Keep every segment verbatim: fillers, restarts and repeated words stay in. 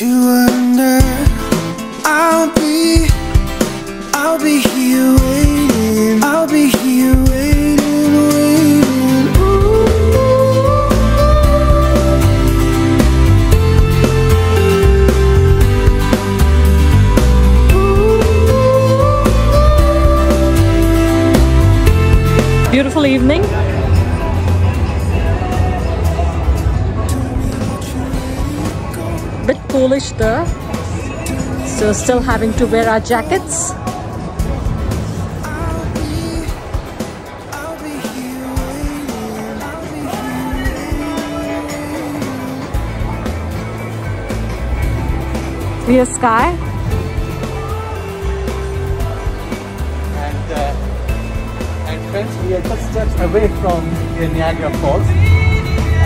to wonder. I'll be, I'll be here waiting. I'll be here waiting, waiting. Ooh. Ooh. Beautiful evening. Bit coolish there, so still having to wear our jackets. Clear sky, and uh, and friends, we are just steps away from the Niagara Falls.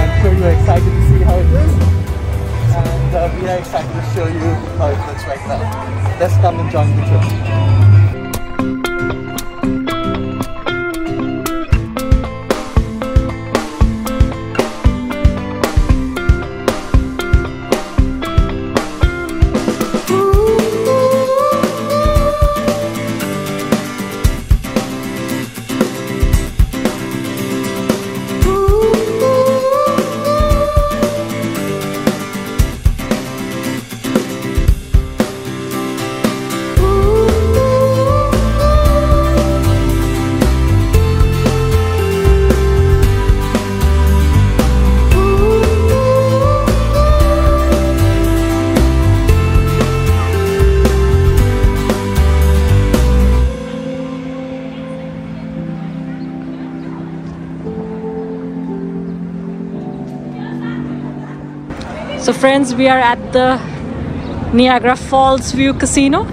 I'm sure you're excited to see how it is. And uh, we are excited to show you how it looks right now. Let's come and join the trip. So friends, we are at the Niagara Falls View Casino.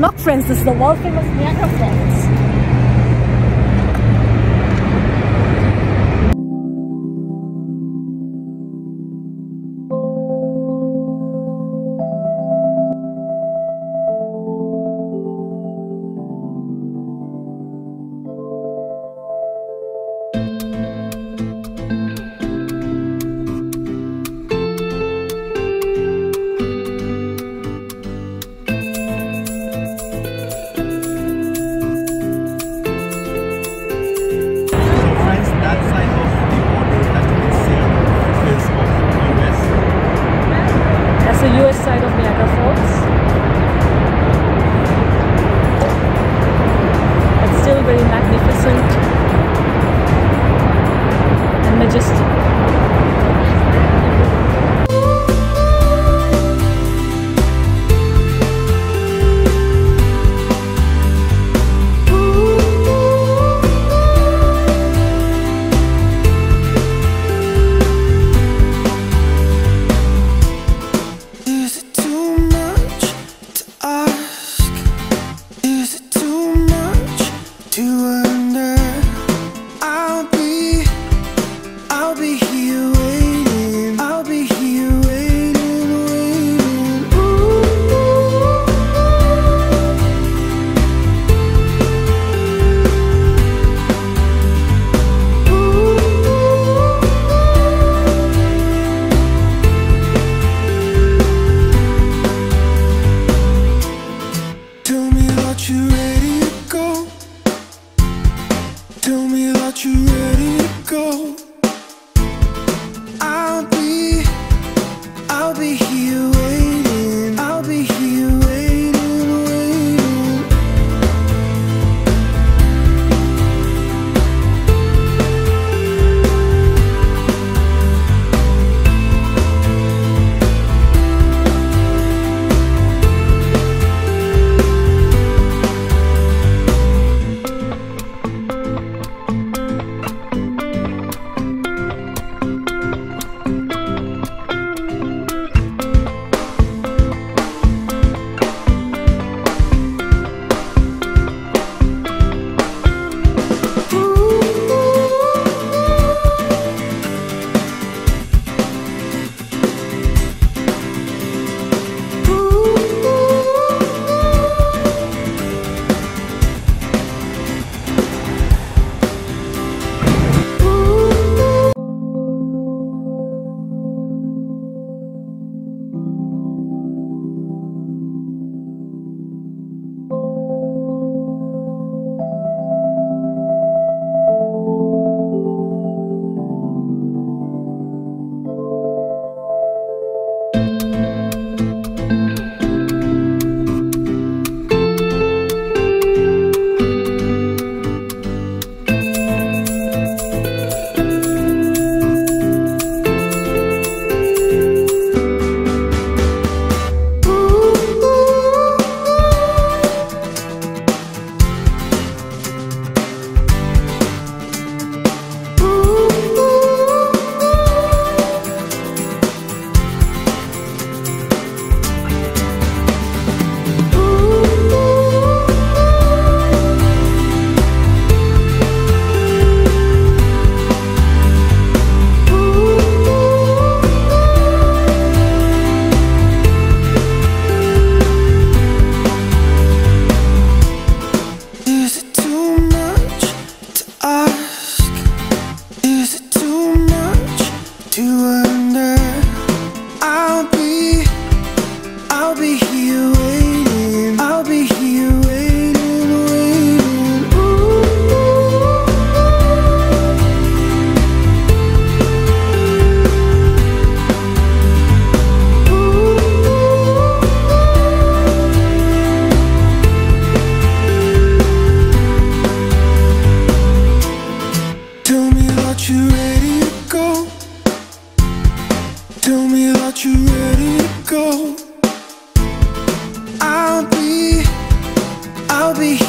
Look friends, this is the world famous Niagara Falls. Side of Niagara Falls. It's still very magnificent and majestic. I'll be